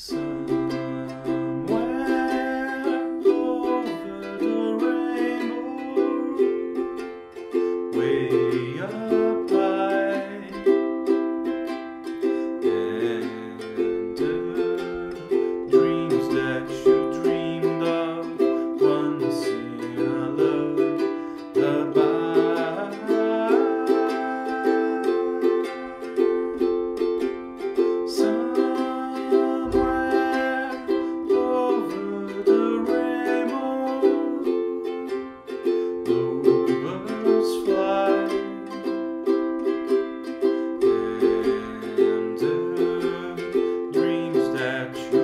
Somewhere over the rainbow, way up high, and dreams that you dreamed of once in a lullaby. Dreams that you